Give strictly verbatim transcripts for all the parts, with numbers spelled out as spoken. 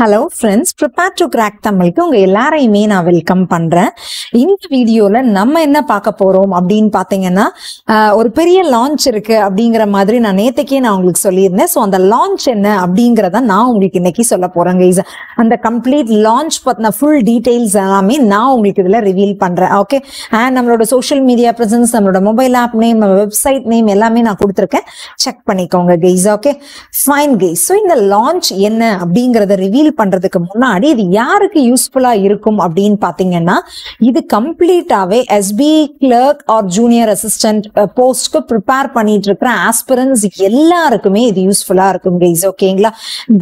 Hello friends, prepare to crack Tamil ku unga ellarume na welcome pandren. Indha video la nama enna paaka porom appdin pathina oru periya launch irukku abdingra madri na nethikke na ungalku sollirnen. So and launch enna abdingrada na ungalku iniki solla poren guys. And the complete launch patna full details ellame na ungalku idla reveal pandren. Okay, and nammaloda social media presence, nammaloda mobile app name, website name ellame na kuduthirken, check panikonga guys. Okay, fine guys. So in the launch enna abdingrada reveal பண்றதுக்கு முன்னாடி இது யாருக்கு யூஸ்புல்லா இருக்கும் அப்படினு பாத்தீங்கன்னா இது கம்ப்ளீட்டாவே S B I clerk or junior assistant post க்கு ப்ரிப்பேர் பண்ணிட்டு இருக்கிற ஆஸ்பிரன்ட்ஸ் எல்லாருக்குமே இது யூஸ்புல்லா இருக்கும் गाइस. ஓகேங்களா,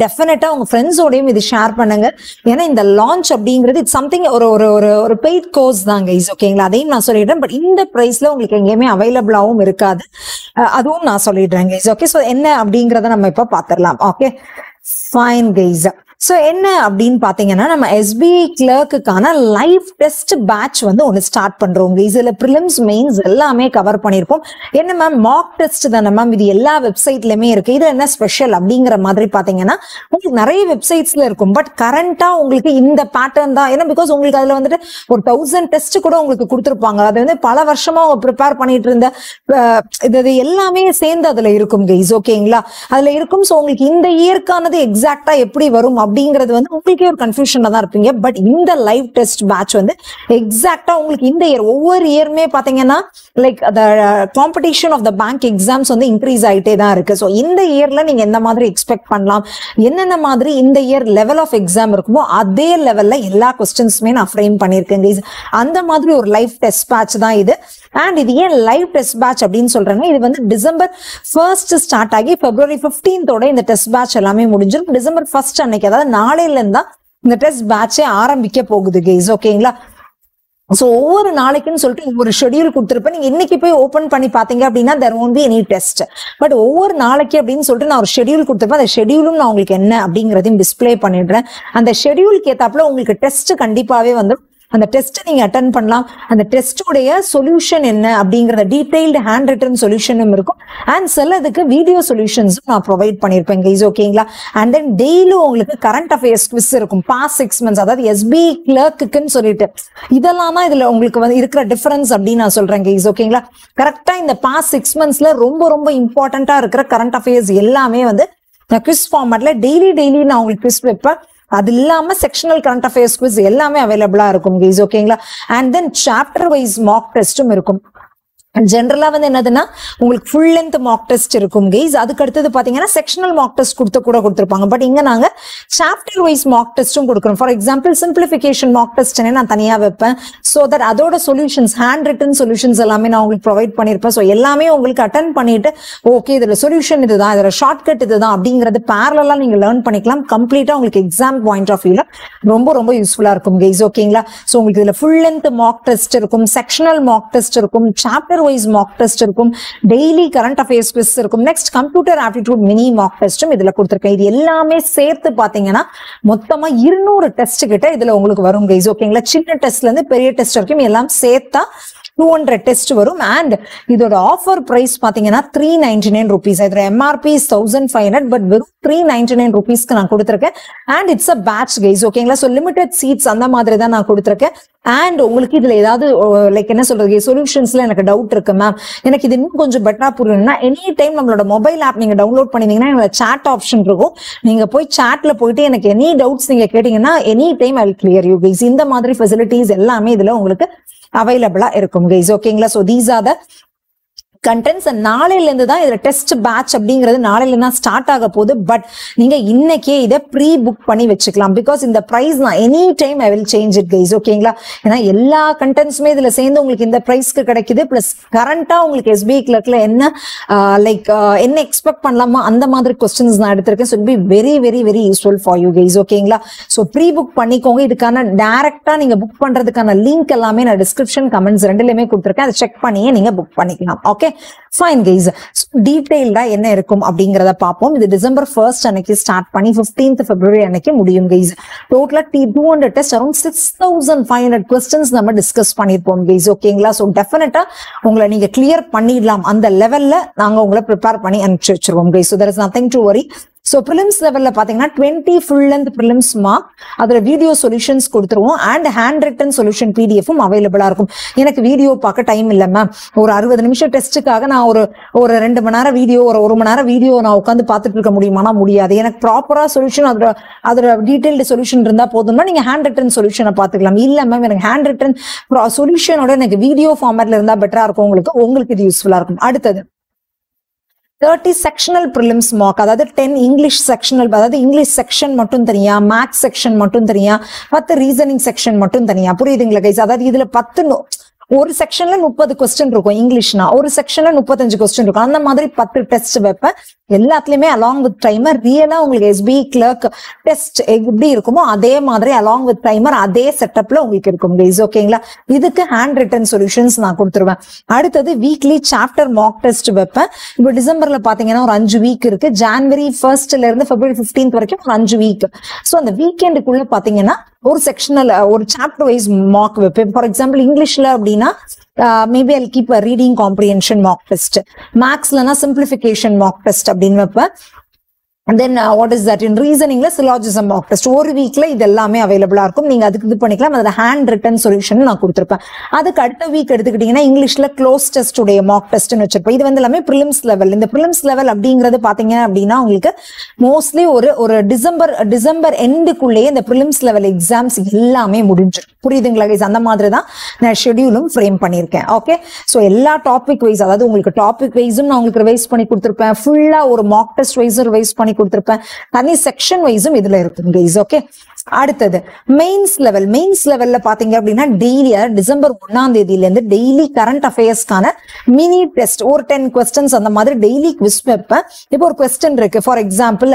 டெஃபினட்டா உங்க फ्रेंड्स ஓடயும் இது ஷேர் பண்ணுங்க. ஏனா இந்த லான்ச் அப்படிங்கிறது இட்ஸ் समथिंग ஒரு ஒரு ஒரு பெய்ட் கோர்ஸ் தான் गाइस. ஓகேங்களா, அதையும் நான் சொல்லிடுறேன். பட் இந்த பிரைஸ்ல உங்களுக்கு எங்கயுமே அவேலபிளாவும் இருக்காது, அதுவும் நான் சொல்லிடுறேன் गाइस. ஓகே, சோ என்ன அப்படிங்கறத நம்ம இப்ப பாத்துறலாம். Okay, fine guys. So என்ன அப்படினு பாத்தீங்கன்னா நம்ம S B I clerk க்கான லைவ் டெஸ்ட் பேட்ச் வந்து ஒன்னு ஸ்டார்ட் பண்றோம் गाइस. இதுல prelims mains எல்லாமே கவர் பண்ணிருப்போம். என்ன மேம் மாக் டெஸ்ட் தான மேம், இது எல்லா வெப்சைட்லயுமே இருக்கு, இது என்ன ஸ்பெஷல் அப்படிங்கற மாதிரி பாத்தீங்கன்னா உங்களுக்கு நிறைய வெப்சைட்ஸ்ல இருக்கும். பட் கரண்டா உங்களுக்கு இந்த பேட்டர்ன் தான், ஏன்னா बिकॉज உங்களுக்கு அதுல வந்துட்டு ஒரு one thousand டெஸ்ட் கூட உங்களுக்கு கொடுத்திருப்பாங்க. அது வந்து பல வருஷமா அவங்க ப்ரிப்பேர் பண்ணிட்டு இருந்த இது எல்லாமே சேர்ந்து அதுல இருக்கும் गाइस. ஓகேங்களா, அதுல இருக்கும். சோ உங்களுக்கு இந்த இயர்க்கானது எக்ஸாக்ட்டா எப்படி வரும் அப்படிங்கிறது வந்து உங்களுக்கே ஒரு கன்ஃபியூஷன்ல தான் இருப்பீங்க. பட் இந்த லைவ் டெஸ்ட் பேட்ச் வந்து எக்ஸாக்ட்டா உங்களுக்கு இந்த இயர் ஒவ்வொரு இயருமே பாத்தீங்கன்னா like the competition of the bank exams வந்து இன்க்ரீஸ் ஆயிட்டே தான் இருக்கு. ஸோ இந்த இயர்ல நீங்க எந்த மாதிரி எக்ஸ்பெக்ட் பண்ணலாம், என்னென்ன மாதிரி இந்த இயர் லெவல் ஆஃப் எக்ஸாம் இருக்குமோ அதே லெவல்ல எல்லா கொஸ்டின்ஸுமே நான் ஃப்ரேம் பண்ணியிருக்கேன் गाइस. அந்த மாதிரி ஒரு லைவ் டெஸ்ட் பேட்ச் தான் இது. அண்ட் இது ஏன் லைவ் டெஸ்ட் பேட்ச் அப்படின்னு சொல்றாங்க, இது வந்து டிசம்பர் ஃபர்ஸ்ட் ஸ்டார்ட் ஆகி பிப்ரவரி ஃபிப்டீன்தோட இந்த டெஸ்ட் பேட்ச் எல்லாமே முடிஞ்சிடும். டிசம்பர் ஃபர்ஸ்ட் அன்னைக்கு நாளையில இருந்தா இந்த டெஸ்ட் பேட்சே ஆரம்பிக்க போகுது गाइस. ஓகேங்களா, சோ ஒவ்வொரு நாளைக்குன்னு சொல்லிட்டு ஒவ்வொரு ஷெடியூல் கொடுத்திருப்பேன். நீங்க இன்னைக்கு போய் ஓபன் பண்ணி பாத்தீங்க அப்படின்னா there won't be any test. But ஒவ்வொரு நாளைக்கு அப்படின்னு சொல்லிட்டு நான் ஒரு ஷெடியூல் கொடுத்திருப்பேன். அந்த ஷெடியூலும் நான் உங்களுக்கு என்ன அப்படிங்கறதையும் டிஸ்ப்ளே பண்ணிடுறேன். அந்த ஷெடியூலுக்கு ஏத்தாப்புல உங்களுக்கு டெஸ்ட் கண்டிப்பாவே வந்துடும். அந்த டெஸ்ட் நீங்க அட்டெண்ட் பண்ணலாம். அந்த டெஸ்டோடைய சொல்யூஷன் என்ன அப்படிங்கறத டீடைல்டு ஹேண்ட் ரிட்டன் சொல்யூஷனும் இருக்கும். அண்ட் சிலதுக்கு வீடியோ சொல்யூஷன்ஸும் நான் ப்ரொவைட் பண்ணியிருப்பேன் கைஸ். ஓகேங்களா, அண்ட் தென் டெய்லியும் உங்களுக்கு கரண்ட் அஃபேர்ஸ் குவிஸ் இருக்கும். பாஸ்ட் சிக்ஸ் மந்த்ஸ் அதாவது S B I கிளர்க்குன்னு சொல்லிட்டு இதெல்லாம் தான் இதுல உங்களுக்கு வந்து இருக்கிற டிஃபரன்ஸ் அப்படின்னு நான் சொல்றேன் கைஸ். ஓகேங்களா, கரெக்டா இந்த பாஸ்ட் சிக்ஸ் மந்த்ஸ்ல ரொம்ப ரொம்ப இம்பார்ட்டன்டா இருக்கிற கரண்ட் அஃபேர்ஸ் எல்லாமே வந்து நான் குவிஸ் ஃபார்மேட்ல டெய்லி டெய்லி நான் உங்களுக்கு குவிஸ் வைப்பேன். அது இல்லாம செக்ஷனல் கரண்ட் அஃபேர்ஸ் குவிஸ் எல்லாமே அவைலபிளா இருக்கும் கைஸ். ஓகேங்களா, and then chapter wise mock டெஸ்டும் இருக்கும். ஜென்ரலா வந்து என்னதுன்னா உங்களுக்கு ஃபுல் லென்த் மாக் டெஸ்ட் இருக்கும் கைஸ். அதுக்கு அடுத்தது பாத்தீங்கன்னா செக்ஷனல் மாக் டெஸ்ட் கொடுத்து கூட கொடுத்துருப்பாங்க. பட் இங்க நாங்க சாப்டர் வைஸ் மாக் டெஸ்டும் கொடுக்குறோம். For example simplification mock test நான் தனியா வைப்பேன். சோ தட் அதோட சொல்யூஷன்ஸ் ஹேண்ட் ரிட்டன் சொல்யூஷன்ஸ் எல்லாமே நான் உங்களுக்கு ப்ரொவைட் பண்ணிருப்பேன். ஸோ எல்லாமே உங்களுக்கு அட்டன் பண்ணிட்டு ஓகே இதுல சொல்யூஷன் இதுதான், இதோட ஷார்ட்கட் இதுதான் அப்படிங்கறது பேரலா நீங்க லேர்ன் பண்ணிக்கலாம். கம்ப்ளீட்டா உங்களுக்கு எக்ஸாம் பாயிண்ட் ஆஃப் வியூல ரொம்ப ரொம்ப யூஸ்ஃபுல்லா இருக்கும் கைஸ். ஓகேங்களா, சோ உங்களுக்கு இதுல ஃபுல் லென்த் மாக் டெஸ்ட் இருக்கும், செக்ஷனல் மாக் டெஸ்ட் இருக்கும், சாப்டர் mock test இருக்கும், daily current affairs quiz இருக்கும், next computer aptitude mini mock testம் இதுல கொடுத்திருக்கேன். இது எல்லாமே சேர்த்து பாத்தீங்கன்னா மொத்தமா இருநூறு டெஸ்ட் கிட்ட இதுல உங்களுக்கு வரும் गाइस. ஓகேங்களா, சின்ன டெஸ்ட்ல இருந்து பெரிய டெஸ்ட் வரைக்கும் எல்லாம் சேர்த்தா two hundred டெஸ்ட் வரும். அண்ட் இதோட ஆஃபர் பிரைஸ் பாத்தீங்கன்னா three ninety-nine rupees. இதோட M R P is fifteen hundred, but வெறும் three ninety-nine rupeesக்கு நான் கொடுத்திருக்கேன். And it's a batch guys. ஓகேங்களா, சோ லிமிட்டட் சீட்ஸ் அந்த மாதிரி தான் நான் கொடுத்திருக்கேன். அண்ட் உங்களுக்கு இதுல ஏதாவது லைக் என்ன சொல்றது சொல்யூஷன்ஸ்ல எனக்கு டவுட் இருக்கு மேம், எனக்கு இது இன்னும் கொஞ்சம் பெட்டரா புரியணும்னா எனி டைம் நம்மளோட மொபைல் ஆப் நீங்க டவுன்லோட் பண்ணீங்கன்னா என்னோட சாட் ஆப்ஷன் இருக்கும். நீங்க போய் சாட்ல போயிட்டு எனக்கு எனி டவுட்ஸ் நீங்க கேட்டீங்கன்னா any time I will clear you guys. இந்த மாதிரி ஃபெசிலிட்டிஸ் எல்லாமே இதுல உங்களுக்கு அவைலபிளா இருக்கும் கைஸ். ஓகேங்களா, so these are the contents. நாளையில இருந்து தான் இதுல டெஸ்ட் பேட்ச் அப்படிங்கிறது நாளையில இருந்து தான் ஸ்டார்ட் ஆக போகுது. பட் நீங்க இன்னைக்கே இதை ப்ரீ புக் பண்ணி வச்சுக்கலாம். பிகாஸ் இந்த பிரைஸ் நான் any time I will change it guys. ஓகேங்களா, ஏன்னா எல்லா கண்டென்ட்ஸுமே இதுல சேர்ந்து உங்களுக்கு இந்த பிரைஸ்க்கு கிடைக்குது. பிளஸ் கரண்டா உங்களுக்கு S B I கிளர்க்ல என்ன லைக் என்ன எக்ஸ்பெக்ட் பண்ணலாமா அந்த மாதிரி கொஸ்டின்ஸ் நான் எடுத்திருக்கேன். So it be very very very useful for you guys. ஓகேங்களா, ஸோ ப்ரீ புக் பண்ணிக்கோங்க. இதுக்கான டைரக்டா நீங்க புக் பண்றதுக்கான லிங்க் எல்லாமே நான் டிஸ்கிரிப்ஷன் கமெண்ட்ஸ் ரெண்டுலயுமே கொடுத்துருக்கேன். அதை செக் பண்ணியே நீங்க புக் பண்ணிக்கலாம். Okay, fine guys. டீடைல்டா என்ன இருக்கும் அப்படிங்கறத பாப்போம். இது டிசம்பர் ஃபர்ஸ்ட் அன்னைக்கு ஸ்டார்ட் பண்ணி fifteenth February அன்னைக்கு முடியும் guys. டோட்டலா two hundred test around six thousand five hundred questions நம்ம டிஸ்கஸ் பண்ணிருப்போம் guys. ஓகேங்களா, சோ டெஃபினட்டா உங்களை நீங்க கிளியர் பண்ணிடலாம். அந்த லெவல்ல நாங்க உங்களை ப்ரிப்பேர் பண்ணி அனுப்பிச்சு வச்சிருவோம் guys. So there is nothing to worry. So prelims level la pathina twenty full length prelims mark adra video solutions kuduturuvom and handwritten solution pdf um available ah irukum. Enak video paaka time illa ma'am, or sixty nimisham test kaga na or or two mani nera video or one mani nera video na ukandu paathirukka mudiyumana mudiyadhu. Enak proper ah solution adra adra detailed solution irundha podumna neenga handwritten solution ah paathikalam. Illa ma'am enak handwritten solution oda enak video format la irundha better ah irukum ungalku ungalku idu useful ah irukum. Adutha thirty sectional prelims mock, that is ten English sectional, that is English section mattum thaniya, math section mattum thaniya, ten reasoning section mattum thaniya. Puriyudhingala guys, that is idhila ten no one section la thirty question irukum English na, one section la thirty-five question irukum. Andha madiri ten test veppa ellathliyume along with timer reala ungalku S B I clerk test eppadi irukumo adhe madiri along with timer adhe setup la ungalku irukum guys, okayla. Idhukku hand written solutions na kuduturuven. Aduthathu weekly chapter mock test veppa. Ipo December la pathingena or five week irukku, January first la irundhu February fifteenth varaikkum or five week. So andha weekend kulla pathingena or sectional or chapter wise mock veppa. For example English la appadina Uh, maybe I'll keep a reading comprehension mock test. Max lana simplification mock test abdin vappa. And then uh, what is that in reasoning la syllogism mock test one week la idellame available ah irukum. Neenga adukku idu panikalam, adha hand written solution na kuduthirpen. Adukku adutha week eduthukitingina English la close test ude mock test nu vechirpen. Idu vandellame prelims level. Indha prelims level abdingiradhu pathinga appadina ungalku mostly oru oru december december end kulle indha prelims level exams ellame mudinjiru. Puriyudhingala guys, andha maadhiri dhaan na schedule um frame pannirken. Okay, so ella topic wise, adhaadu ungalku topic wise um na ungalku revise panni kuduthirpen. Full ah oru mock test wise revise panni கொடுத்திருப்பேன். தனி section வைஸும் இதுல இருக்கும் guys, okay. அடுத்தது mains level. Mains லெவல்ல பாத்தீங்க அப்படின்னா daily December ஒன்னாம் தேதியில இருந்து டெய்லி கரண்ட் அஃபேர்ஸ்க்கான மினி டெஸ்ட் ஒரு டென் கொஸ்டின்ஸ் அந்த மாதிரி டெய்லி குவிஸ் வைப்பேன். இப்போ ஒரு கொஸ்டின் இருக்கு, for example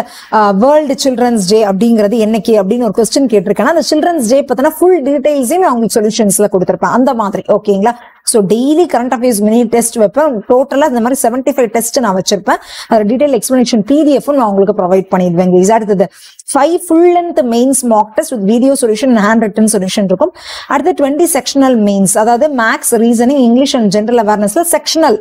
world children's day அப்படிங்கிறது என்னைக்கு அப்படின்னு ஒரு கொஸ்டின் கேட்டிருக்கேன்னா அந்த சில்ட்ரன்ஸ் டே பார்த்தா ஃபுல் டீடைல்ஸையும் அவங்களுக்கு சொல்யூஷன்ஸ்ல கொடுத்துருப்பேன் அந்த மாதிரி, ஓகேங்களா. So daily current affairs mini test வைப்பேன். டோட்டலா இந்த மாதிரி செவன்டி ஃபைவ் டெஸ்ட் நான் வச்சிருப்பேன். அது டீடைல் எக்ஸ்பிளனேஷன் பிடிஎஃப் நான் உங்களுக்கு ப்ரொவைட் பண்ணிடுவேன். அடுத்தது five full length mains mock test with video solution and handwritten solution irukum. Adutha twenty sectional mains, adhaadu max reasoning English and general awareness la sectional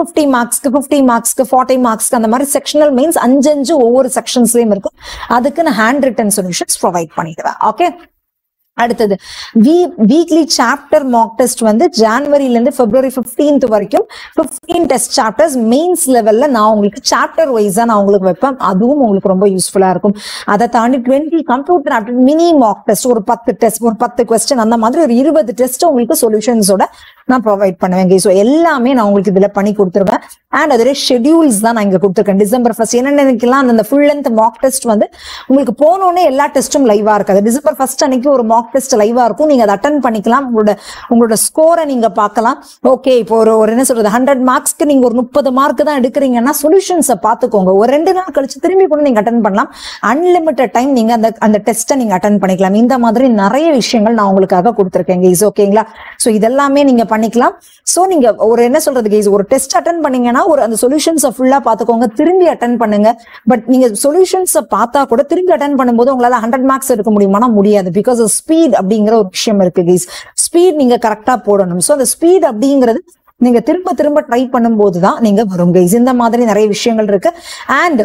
fifty marks ku fifty marks ku forty marks ku andha mari sectional mains anju anju over sections la irukum. Adukku na handwritten solutions provide paniduva, okay. அடுத்தது weekly chapter mock test வந்து ஜனவரில இருந்து February fifteenth வரைக்கும் fifteen test chapters mains லெவல்ல நான் உங்களுக்கு chapter வைஸா நான் உங்களுக்கு வைப்பேன். அதுவும் உங்களுக்கு ரொம்ப யூஸ்ஃபுல்லா இருக்கும். அதை தாண்டி twenty computer aptitude mini mock test ஒரு ten டெஸ்ட் ஒரு ten क्वेश्चन அந்த மாதிரி ஒரு twenty டெஸ்ட் உங்களுக்கு சொல்யூஷன்ஸோட நான் ப்ரொவைட் பண்ணுவேன். சோ எல்லாமே நான் உங்களுக்கு இதுல பண்ணி கொடுத்துருவேன். அண்ட் அதோட ஷெட்யூல்ஸ் தான் நான் இங்க கொடுத்துருக்கேன். டிசம்பர் first என்னென்னலாம் அந்த ஃபுல் லென்த் மாக் டெஸ்ட் வந்து உங்களுக்கு போனோடனே எல்லா டெஸ்ட்டும் லைவா இருக்காது. டிசம்பர் first அன்னைக்கு ஒரு மாக் டெஸ்ட் லைவா இருக்கும். நீங்க அதை அட்டெண்ட் பண்ணிக்கலாம். உங்களோட உங்களோட ஸ்கோரை நீங்க பார்க்கலாம். ஓகே, இப்போ ஒரு என்ன சொல்றது ஹண்ட்ரட் மார்க்ஸ்க்கு நீங்க ஒரு முப்பது மார்க் தான் எடுக்கிறீங்கன்னா சொல்யூஷன்ஸை பார்த்துக்கோங்க. ஒரு ரெண்டு நாள் கழிச்சு திரும்பி கூட நீங்க அட்டெண்ட் பண்ணலாம். அன்லிமிட்டட் டைம் நீங்க அந்த அந்த டெஸ்ட்டை நீங்க அட்டெண்ட் பண்ணிக்கலாம். இந்த மாதிரி நிறைய விஷயங்கள் நான் உங்களுக்காக கொடுத்துருக்கேன் கைஸ், ஓகேங்களா. ஸோ இதெல்லாமே நீங்க பண்ணிக்கலாம். ஸோ நீங்க ஒரு என்ன சொல்றது கைஸ், ஒரு டெஸ்ட் அட்டெண்ட் பண்ணீங்கன்னா ஒரு அந்த சொல்யூஷன்ஸை ஃபுல்லா பார்த்துக்கோங்க. திரும்பி அட்டெண்ட் பண்ணுங்க. பட் நீங்க சொல்யூஷன்ஸை பார்த்தா கூட திரும்பி அட்டெண்ட் பண்ணும்போது உங்களால ஹண்ட்ரட் மார்க்ஸ் எடுக்க முடியுமானா முடியாது. பிகாஸ் ஸ்பீட் அப்படிங்கிற ஒரு விஷயம் இருக்கு கைஸ். ஸ்பீட் நீங்க கரெக்டா போடணும். சோ அந்த ஸ்பீட் அப்படிங்கிறது நீங்க திரும்ப திரும்ப ட்ரை பண்ணும்போது தான் நீங்க வரும் கைஸ். இந்த மாதிரி நிறைய விஷயங்கள் இருக்கு. அண்ட்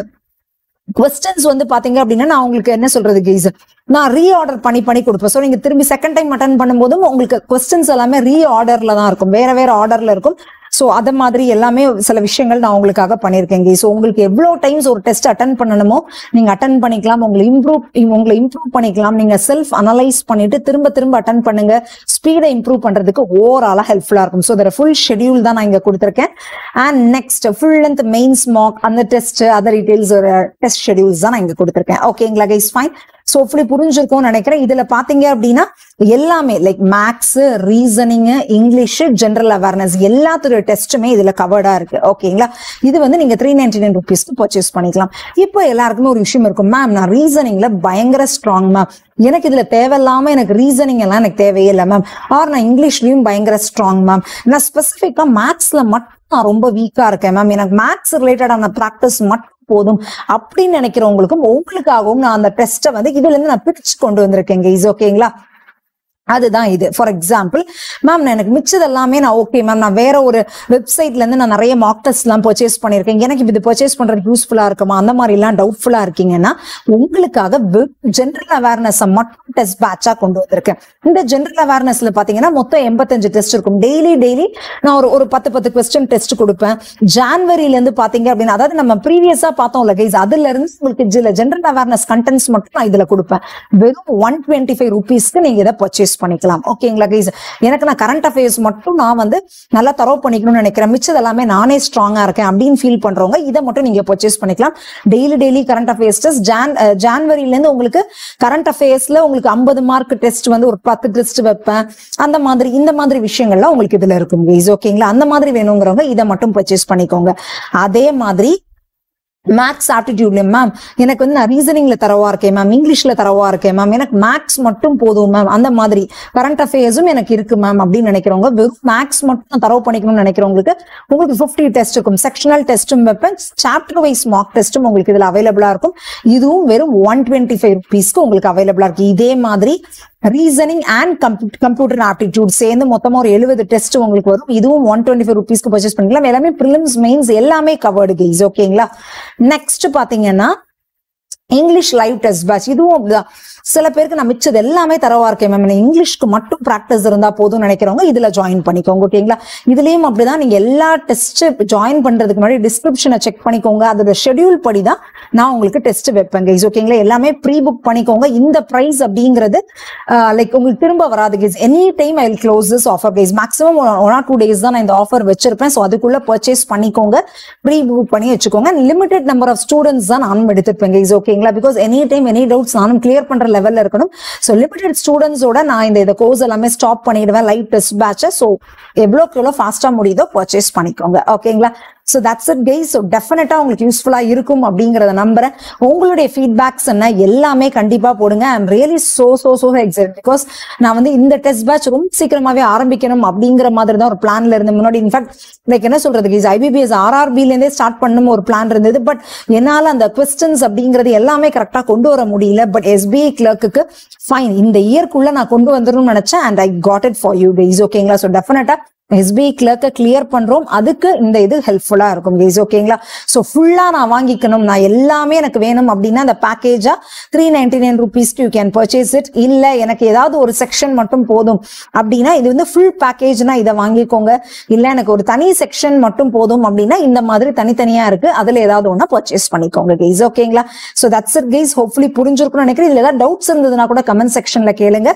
கொஸ்டின்ஸ் வந்து பாத்தீங்க அப்படின்னா நான் உங்களுக்கு என்ன சொல்றது கைஸ், நான் ரீஆர்டர் பண்ணி பண்ணி கொடுப்பேன். ஸோ நீங்க திரும்பி செகண்ட் டைம் அட்டன் பண்ணும்போதும் உங்களுக்கு கொஸ்டின்ஸ் எல்லாமே ரீஆர்டர்ல தான் இருக்கும், வேற வேற ஆர்டர்ல இருக்கும். ஸோ அது மாதிரி எல்லாமே சில விஷயங்கள் நான் உங்களுக்காக பண்ணியிருக்கேங்க. ஸோ உங்களுக்கு எவ்வளோ டைம்ஸ் ஒரு டெஸ்ட் அட்டன் பண்ணணுமோ நீங்க அட்டன் பண்ணிக்கலாம். உங்களை இம்ப்ரூவ் உங்களை இம்ப்ரூவ் பண்ணிக்கலாம். நீங்க செல்ஃப் அனலைஸ் பண்ணிட்டு திரும்ப திரும்ப அட்டன் பண்ணுங்க. ஸ்பீடை இம்ப்ரூவ் பண்றதுக்கு ஓவராலா ஹெல்ப்ஃபுல்லா இருக்கும். ஸோ அதோட ஃபுல் ஷெடியூல் தான் நான் இங்க கொடுத்துருக்கேன். And next full length mains mark அந்த டெஸ்ட் அதர் டீடைல்ஸ் ஒரு டெஸ்ட் ஷெடியூல்ஸ் தான் நான் இங்க கொடுத்துருக்கேன், ஓகேங்களா கைஸ். ஃபைன், சோ அப்படி புரிஞ்சிருக்கும் நினைக்கிறேன். இதுல பாத்தீங்க அப்படின்னா எல்லாமே like maths reasoning English general awareness எல்லாத்தோட டெஸ்ட்டுமே இதுல கவர்டா இருக்கு, ஓகேங்களா. இது வந்து நீங்க த்ரீ நைன்டி நைன் ருபீஸ்க்கு பர்ச்சேஸ் பண்ணிக்கலாம். இப்போ எல்லாருக்குமே ஒரு விஷயம் இருக்கும், மேம் நான் ரீசனிங்ல பயங்கர ஸ்ட்ராங் மேம், எனக்கு இதுல தேவையில்லாம எனக்கு ரீசனிங் எல்லாம் எனக்கு தேவையே இல்லை மேம், ஆர் நான் இங்கிலீஷ்லயும் பயங்கர ஸ்ட்ராங் மேம், நான் ஸ்பெசிஃபிக்கா மேக்ஸ்ல மட்டும் நான் ரொம்ப வீக்கா இருக்கேன் மேம், எனக்கு மேக்ஸ் ரிலேட்டடான ப்ராக்டிஸ் மட்டும் போதும் அப்படின்னு நினைக்கிறவங்களுக்கும் உங்களுக்காகவும் நான் அந்த டெஸ்ட்டை வந்து இதுல இருந்து நான் பிரிச்சு கொண்டு வந்திருக்கேன் கைஸ், ஓகேங்களா. அதுதான் இது. ஃபார் எக்ஸாம்பிள், மேம் நான் எனக்கு மிச்சதெல்லாமே நான் ஓகே மேம், நான் வேற ஒரு வெப்சைட்ல இருந்து நான் நிறைய மாக் டெஸ்ட் எல்லாம் பர்ச்சேஸ் பண்ணியிருக்கேன், எனக்கு இது பர்ச்சேஸ் பண்றதுக்கு யூஸ்ஃபுல்லா இருக்குமா, அந்த மாதிரி எல்லாம் டவுட்ஃபுல்லா இருக்கீங்கன்னா உங்களுக்காக ஜென்ரல் அவேர்னஸ் மட்டும் டெஸ்ட் பேட்சா கொண்டு வந்திருக்கேன். இந்த ஜென்ரல் அவேர்னஸ்ல பாத்தீங்கன்னா மொத்தம் எண்பத்தஞ்சு டெஸ்ட் இருக்கும். டெய்லி டெய்லி நான் ஒரு ஒரு பத்து பத்து கொஸ்டின் டெஸ்ட் கொடுப்பேன். ஜான்வரியில இருந்து பாத்தீங்க அப்படின்னா, அதாவது நம்ம ப்ரீவியஸா பார்த்தோம் கைஸ், அதுல இருந்து உங்களுக்கு ஜென்ரல் அவேர்னஸ் கண்டென்ட்ஸ் மட்டும் நான் இதுல கொடுப்பேன். வெறும் ஒன் டுவெண்ட்டி ஃபைவ் ருபீஸ்க்கு நீங்க இதை பர்ச்சேஸ் பண்ணிக்கலாம். ஓகேங்களா கைஸ், எனக்கு நான் கரண்ட் அஃபேர்ஸ் மட்டும் நான் வந்து நல்லா தரவு பண்ணிக்கணும்னு நினைக்கிறேன், மிச்சது எல்லாமே நானே ஸ்ட்ராங்கா இருக்கேன் அப்படின்னு ஃபீல் பண்றவங்க இதை மட்டும் நீங்க பர்ச்சேஸ் பண்ணிக்கலாம். Daily daily current affairs test. Jan ஜான்வரியில இருந்து உங்களுக்கு கரண்ட் அஃபேர்ஸ்ல உங்களுக்கு ஐம்பது மார்க் டெஸ்ட் வந்து ஒரு பத்து டெஸ்ட் வைப்பேன். அந்த மாதிரி இந்த மாதிரி விஷயங்கள்லாம் உங்களுக்கு இதுல இருக்கும் கைஸ். ஓகேங்களா, அந்த மாதிரி வேணுங்கிறவங்க இதை மட்டும் பர்ச்சேஸ் பண்ணிக்கோங்க. அதே மாதிரி மேக்ஸ் ஆப்டிடியூட்ல, மேம் எனக்கு வந்து நான் ரீசனிங்ல தரவா இருக்கேன் மேம், இங்கிலீஷ்ல தரவா இருக்கேன் மேம், எனக்கு மேக்ஸ் மட்டும் போதும் மேம், அந்த மாதிரி கரண்ட் அஃபேர்ஸும் எனக்கு இருக்கு மேம் அப்படின்னு நினைக்கிறவங்க, வெறும் மேக்ஸ் மட்டும் தரவு பண்ணிக்கணும்னு நினைக்கிறவங்களுக்கு உங்களுக்கு ஃபிஃப்டி டெஸ்ட் இருக்கும். செக்ஷனல் டெஸ்ட்டும் வைப்பேன், சாப்டர் வைஸ் மார்க் டெஸ்ட்டும் உங்களுக்கு இதுல அவைலபிளா இருக்கும். இதுவும் வெறும் ஒன் டுவெண்ட்டி ஃபைவ் ருபீஸ்க்கு உங்களுக்கு அவைலபிளா இருக்கு. இதே மாதிரி ரீசனிங் அண்ட் கம்ப்யூட்டர் ஆப்டிடியூட் சேர்ந்து மொத்தமா ஒரு எழுபது டெஸ்ட் உங்களுக்கு வரும். இதுவும் ஒன் டுவெண்ட்டி ஃபைவ் ருபீஸ்க்கு பர்ச்சேஸ் பண்ணிக்கலாம். எல்லாமே பிரிலிம்ஸ், மெயின்ஸ் எல்லாமே கவர்டு கைஸ். ஓகேங்களா, நெக்ஸ்ட் பாத்தீங்கன்னா இங்கிலீஷ் லைவ் டெஸ்ட் பேட்ச். இதுவும் சில பேருக்கு நான் மிச்சது எல்லாமே தரவா இருக்கேன் மேம், இங்கிலீஷ்க்கு மட்டும் பிராக்டிஸ் இருந்தா போதும் நினைக்கிறவங்க இதுல ஜாயின் பண்ணிக்கோங்க. ஓகேங்களா, இதுலயும் அப்படிதான் நீங்க எல்லா டெஸ்ட் ஜாயின் பண்றதுக்கு முன்னாடி டிஸ்கிரிப்ஷனை செக் பண்ணிக்கோங்க, அதோட ஷெடியூல் படிதான் நான் உங்களுக்கு டெஸ்ட் வைப்பேன் கைஸ். ஓகேங்களா, எல்லாமே ப்ரீ புக் பண்ணிக்கோங்க. இந்த பிரைஸ் அப்படிங்கிறது லைக் உங்களுக்கு திரும்ப வராது guys. Any time I will close this offer guys. Maximum one or two days தான் நான் இந்த ஆஃபர் வச்சிருப்பேன். ஸோ அதுக்குள்ள பர்ச்சேஸ் பண்ணிக்கோங்க, ப்ரீ புக் பண்ணி வச்சுக்கோங்க. லிமிடெட் நம்பர் ஆஃப் ஸ்டூடெண்ட்ஸ் தான் நான் எடுத்துப்பேன் கைஸ். ஓகேங்களா, because any time any doubts நானும் கிளியர் பண்ற லெவல்ல இருக்கணும். சோ லிமிடெட் ஸ்டூடெண்ட்ஸோட நான் இந்த கோர்ஸ் எல்லாமே ஸ்டாப் பண்ணிடுவேன், லைவ் டெஸ்ட் பேட்ச. சோ எவ்வளவுக்கு எவ்வளவு ஃபாஸ்டா முடியுதோ பர்ச்சேஸ் பண்ணிக்கோங்க. ஓகேங்களா, so that's it guys. So டெஃபினட்டா உங்களுக்கு யூஸ்ஃபுல்லா இருக்கும் அப்படிங்கிறத நம்புறேன். உங்களுடைய ஃபீட்பேக்ஸ் என்ன எல்லாமே கண்டிப்பா போடுங்க. I am really so so so excite, because நான் வந்து இந்த டெஸ்ட் பேட்ச் ரொம்ப சீக்கிரமாவே ஆரம்பிக்கணும் அப்படிங்கிற மாதிரி தான் ஒரு பிளான்ல இருந்து முன்னாடி. இன்ஃபேக்ட் லைக் என்ன சொல்றது கைஸ், ஐபிபிஎஸ் ஆர்ஆர்பில இருந்தே ஸ்டார்ட் பண்ணணும் ஒரு பிளான் இருந்தது. பட் என்னால அந்த கொஸ்டின்ஸ் அப்படிங்கிறது எல்லாமே கரெக்டா கொண்டு வர முடியல. பட் எஸ்பிஐ கிளர்க்கு ஃபைன், இந்த இயர்க்குள்ள நான் கொண்டு வந்துடணும்னு நினைச்சேன் and I got it for you guys. ஓகேங்களா, ஸோ டெஃபினட்டா எஸ்பிஐ கிளர்க்கை கிளியர் பண்றோம், அதுக்கு இந்த இது ஹெல்ப்ஃபுல்லா இருக்கும் கைஸ். ஓகேங்களா, சோ ஃபுல்லா நான் வாங்கிக்கணும், நான் எல்லாமே எனக்கு வேணும் அப்படின்னா அந்த பேக்கேஜா த்ரீ நைன்டி நைன் ருபீஸ்க்கு யூ கேன் பர்ச்சேஸ் இட். இல்ல எனக்கு ஏதாவது ஒரு செக்ஷன் மட்டும் போதும் அப்படின்னா இது வந்து ஃபுல் பேக்கேஜ்னா இதை வாங்கிக்கோங்க. இல்ல எனக்கு ஒரு தனி செக்ஷன் மட்டும் போதும் அப்படின்னா இந்த மாதிரி தனித்தனியா இருக்கு, அதுல ஏதாவது ஒன்னா பர்ச்சேஸ் பண்ணிக்கோங்க கைஸ். ஓகேங்களா, so that's it guys. Hopefully புரிஞ்சிருக்கும்னு நினைக்கிறேன். இதுல ஏதாவது டவுட்ஸ் இருந்ததுன்னா கூட கமெண்ட் செக்ஷன்ல கேளுங்க.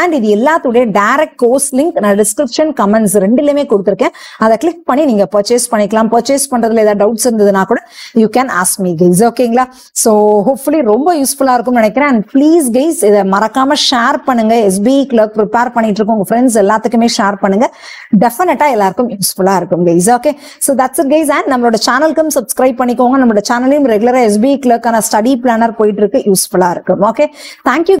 அண்ட் இது எல்லாத்துடைய டைரக்ட் கோர்ஸ் லிங்க் நான் டிஸ்கிரிப்ஷன் கமெண்ட்ஸ் ரெண்டுலயுமே கொடுத்திருக்கேன், அதை கிளிக் பண்ணி நீங்க பர்ச்சேஸ் பண்ணிக்கலாம். பர்ச்சேஸ் பண்றதுல ஏதாவது டவுட்ஸ் இருந்ததுன்னா கூட you can ask me guys. ஓகேங்களா, சோ ஹோப்ஃபுல்லி ரொம்ப யூஸ்ஃபுல்லா இருக்கும்னு நினைக்கிறேன். அண்ட் ப்ளீஸ் கைஸ், இதை மறக்காம ஷேர் பண்ணுங்க. எஸ்பிஐ கிளர்க் ப்ரிப்பேர் பண்ணிட்டு இருக்கோம், உங்க ஃப்ரெண்ட்ஸ் எல்லாத்துக்குமே ஷேர் பண்ணுங்க. டெஃபினட்டா எல்லாருக்கும் யூஸ்ஃபுல்லா இருக்கும் guys. Okay, so that's it guys. And நம்மளோட சேனலுக்கும் சப்ஸ்கிரைப் பண்ணிக்கோங்க. நம்மளோட சேனலையும் ரெகுலரா எஸ்பிஐ கிளர்க்கான ஸ்டடி பிளானர் போயிட்டு இருக்கு, யூஸ்ஃபுல்லா இருக்கும். Okay, thank you.